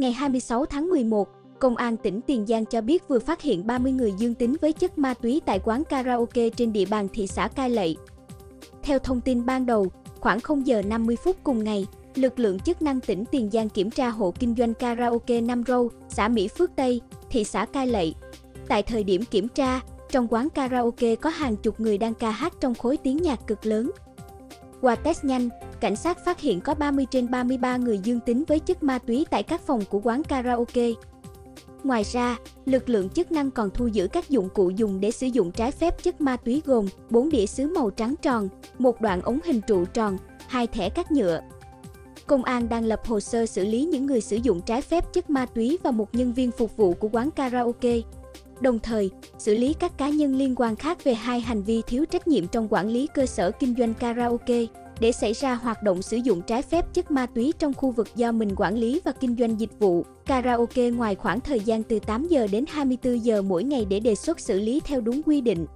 Ngày 26 tháng 11, Công an tỉnh Tiền Giang cho biết vừa phát hiện 30 người dương tính với chất ma túy tại quán karaoke trên địa bàn thị xã Cai Lậy. Theo thông tin ban đầu, khoảng 0 giờ 50 phút cùng ngày, lực lượng chức năng tỉnh Tiền Giang kiểm tra hộ kinh doanh karaoke Nam Râu, xã Mỹ Phước Tây, thị xã Cai Lậy. Tại thời điểm kiểm tra, trong quán karaoke có hàng chục người đang ca hát trong khối tiếng nhạc cực lớn. Qua test nhanh, cảnh sát phát hiện có 30 trên 33 người dương tính với chất ma túy tại các phòng của quán karaoke. Ngoài ra, lực lượng chức năng còn thu giữ các dụng cụ dùng để sử dụng trái phép chất ma túy gồm 4 đĩa sứ màu trắng tròn, một đoạn ống hình trụ tròn, 2 thẻ cắt nhựa. Công an đang lập hồ sơ xử lý những người sử dụng trái phép chất ma túy và một nhân viên phục vụ của quán karaoke. Đồng thời, xử lý các cá nhân liên quan khác về hai hành vi thiếu trách nhiệm trong quản lý cơ sở kinh doanh karaoke để xảy ra hoạt động sử dụng trái phép chất ma túy trong khu vực do mình quản lý và kinh doanh dịch vụ karaoke ngoài khoảng thời gian từ 8 giờ đến 24 giờ mỗi ngày để đề xuất xử lý theo đúng quy định.